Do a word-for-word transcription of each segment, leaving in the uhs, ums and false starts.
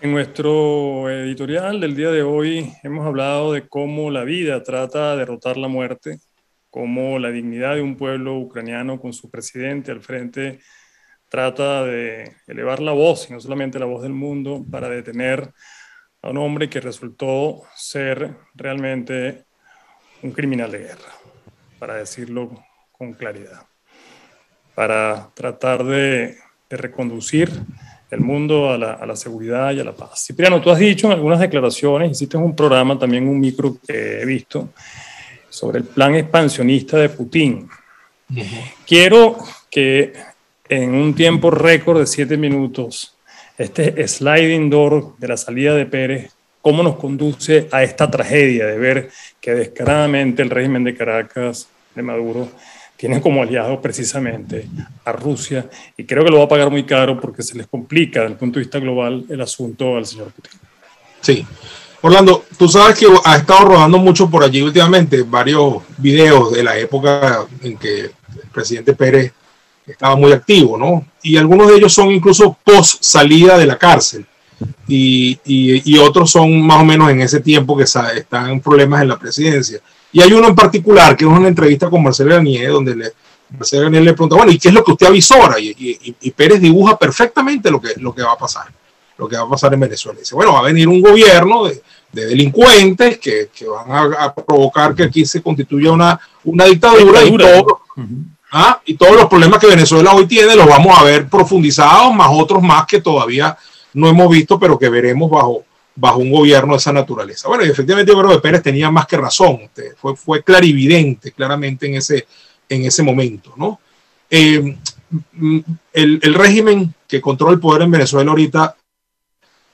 En nuestro editorial del día de hoy hemos hablado de cómo la vida trata de derrotar la muerte, cómo la dignidad de un pueblo ucraniano con su presidente al frente trata de elevar la voz, y no solamente la voz del mundo, para detener a un hombre que resultó ser realmente un criminal de guerra, para decirlo con claridad, para tratar de, de reconducir el mundo a la, a la seguridad y a la paz. Cipriano, tú has dicho en algunas declaraciones, hiciste un programa, también un micro que he visto, sobre el plan expansionista de Putin. Uh-huh. Quiero que en un tiempo récord de siete minutos, este sliding door de la salida de Pérez, ¿cómo nos conduce a esta tragedia de ver que descaradamente el régimen de Caracas, de Maduro, tiene como aliado precisamente a Rusia? Y creo que lo va a pagar muy caro porque se les complica desde el punto de vista global el asunto al señor Putin. Sí. Orlando, tú sabes que ha estado rodando mucho por allí últimamente varios videos de la época en que el presidente Pérez estaba muy activo, ¿no? Y algunos de ellos son incluso post salida de la cárcel y, y, y otros son más o menos en ese tiempo que están en problemas en la presidencia. Y hay uno en particular que es una entrevista con Marcelo Garnier donde le, Marcelo Garnier le pregunta, bueno, ¿y qué es lo que usted avisora? Y, y, y Pérez dibuja perfectamente lo que, lo que va a pasar, lo que va a pasar en Venezuela. Y dice, bueno, va a venir un gobierno de... de delincuentes que, que van a, a provocar que aquí se constituya una, una dictadura, dictadura. Y, todo, uh-huh. ¿ah? y todos los problemas que Venezuela hoy tiene los vamos a ver profundizados, más otros más que todavía no hemos visto, pero que veremos bajo, bajo un gobierno de esa naturaleza. Bueno, y efectivamente yo creo que Pérez tenía más que razón, fue, fue clarividente claramente en ese, en ese momento, ¿no? Eh, el, el régimen que controla el poder en Venezuela ahorita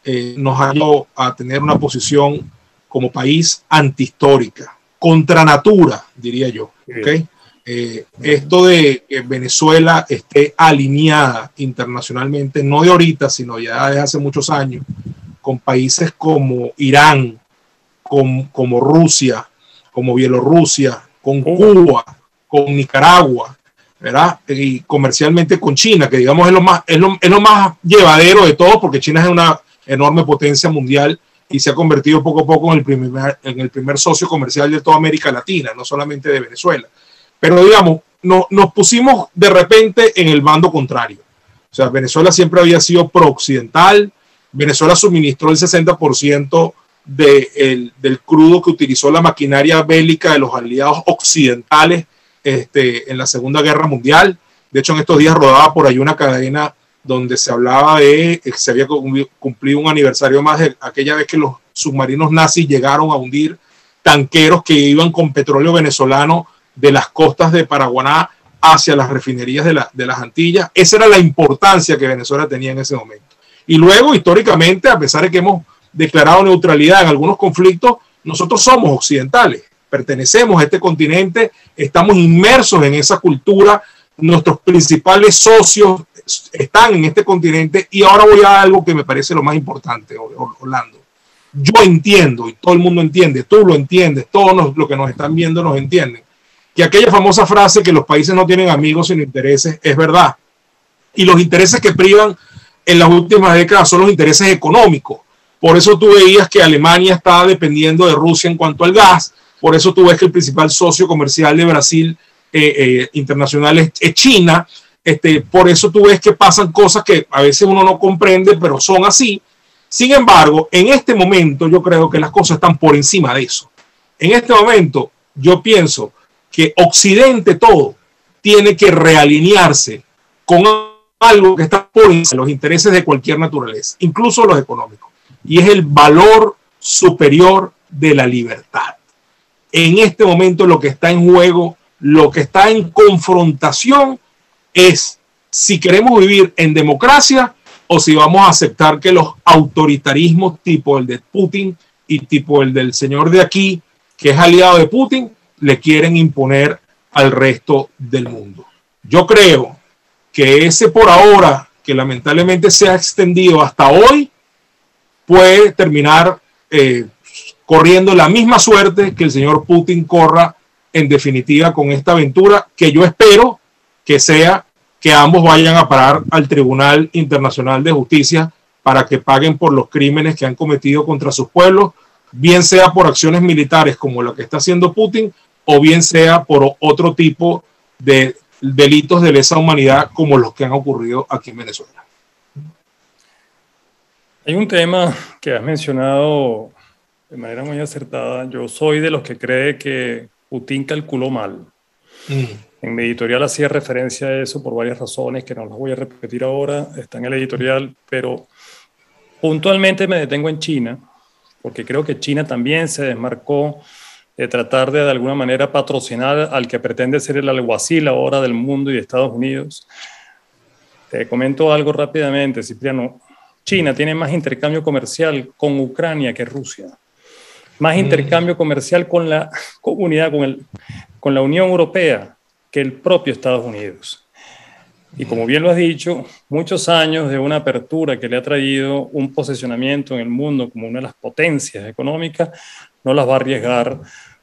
Eh, nos ha llevado a tener una posición como país antihistórica, contra natura, diría yo. ¿Okay? Eh, esto de que Venezuela esté alineada internacionalmente, no de ahorita, sino ya desde hace muchos años, con países como Irán, con, como Rusia, como Bielorrusia, con Cuba, con Nicaragua, ¿verdad? Y comercialmente con China, que digamos es lo más, es lo, es lo más llevadero de todo, porque China es una enorme potencia mundial y se ha convertido poco a poco en el primer, en el primer socio comercial de toda América Latina, no solamente de Venezuela. Pero digamos, no, nos pusimos de repente en el bando contrario. O sea, Venezuela siempre había sido pro-occidental. Venezuela suministró el sesenta por ciento de el, del crudo que utilizó la maquinaria bélica de los aliados occidentales este, en la Segunda Guerra Mundial. De hecho, en estos días rodaba por ahí una cadena donde se hablaba de que se había cumplido un aniversario más de aquella vez que los submarinos nazis llegaron a hundir tanqueros que iban con petróleo venezolano de las costas de Paraguaná hacia las refinerías de, la, de las Antillas. Esa era la importancia que Venezuela tenía en ese momento. Y luego, históricamente, a pesar de que hemos declarado neutralidad en algunos conflictos, nosotros somos occidentales, pertenecemos a este continente, estamos inmersos en esa cultura. Nuestros principales socios están en este continente y ahora voy a algo que me parece lo más importante, Orlando. Yo entiendo y todo el mundo entiende, tú lo entiendes, todos los, los que nos están viendo nos entienden, que aquella famosa frase que los países no tienen amigos sino intereses es verdad. Y los intereses que privan en las últimas décadas son los intereses económicos. Por eso tú veías que Alemania estaba dependiendo de Rusia en cuanto al gas. Por eso tú ves que el principal socio comercial de Brasil Eh, eh, internacionales es China. Este, por eso tú ves que pasan cosas que a veces uno no comprende, pero son así. Sin embargo, en este momento yo creo que las cosas están por encima de eso. En este momento yo pienso que Occidente todo tiene que realinearse con algo que está por encima de los intereses de cualquier naturaleza, incluso los económicos, y es el valor superior de la libertad. En este momento lo que está en juego, lo que está en confrontación es si queremos vivir en democracia o si vamos a aceptar que los autoritarismos tipo el de Putin y tipo el del señor de aquí, que es aliado de Putin, le quieren imponer al resto del mundo. Yo creo que ese por ahora, que lamentablemente se ha extendido hasta hoy, puede terminar eh, corriendo la misma suerte que el señor Putin corra en definitiva con esta aventura, que yo espero que sea que ambos vayan a parar al Tribunal Internacional de Justicia para que paguen por los crímenes que han cometido contra sus pueblos, bien sea por acciones militares como lo que está haciendo Putin, o bien sea por otro tipo de delitos de lesa humanidad como los que han ocurrido aquí en Venezuela. Hay un tema que has mencionado de manera muy acertada. Yo soy de los que cree que Putin calculó mal. Mm. En mi editorial hacía referencia a eso por varias razones que no las voy a repetir ahora, está en el editorial, pero puntualmente me detengo en China, porque creo que China también se desmarcó de tratar de de alguna manera patrocinar al que pretende ser el alguacil ahora del mundo y de Estados Unidos. Te comento algo rápidamente, Cipriano. China tiene más intercambio comercial con Ucrania que Rusia. Más intercambio comercial con la comunidad, con, el, con la Unión Europea que el propio Estados Unidos. Y como bien lo has dicho, muchos años de una apertura que le ha traído un posicionamiento en el mundo como una de las potencias económicas, no las va a arriesgar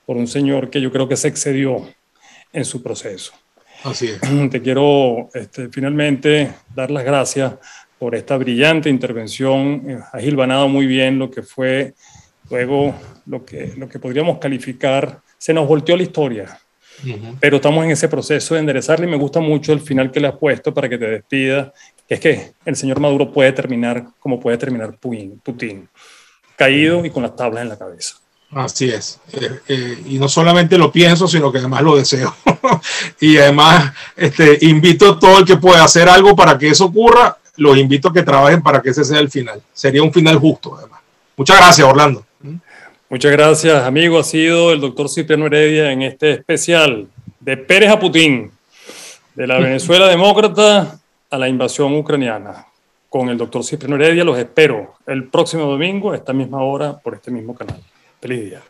por un señor que yo creo que se excedió en su proceso. Así es. Te quiero este, finalmente dar las gracias por esta brillante intervención. Has hilvanado muy bien lo que fue luego lo que, lo que podríamos calificar. Se nos volteó la historia. Uh-huh. Pero estamos en ese proceso de enderezarla y me gusta mucho el final que le has puesto para que te despidas, que es que el señor Maduro puede terminar como puede terminar Putin, caído y con las tablas en la cabeza. Así es, eh, eh, y no solamente lo pienso, sino que además lo deseo. Y además este, invito a todo el que pueda hacer algo para que eso ocurra, los invito a que trabajen para que ese sea el final. Sería un final justo, además. Muchas gracias, Orlando. Muchas gracias, amigo. Ha sido el doctor Cipriano Heredia en este especial de Pérez a Putin, de la Venezuela demócrata a la invasión ucraniana. Con el doctor Cipriano Heredia los espero el próximo domingo a esta misma hora por este mismo canal. Feliz día.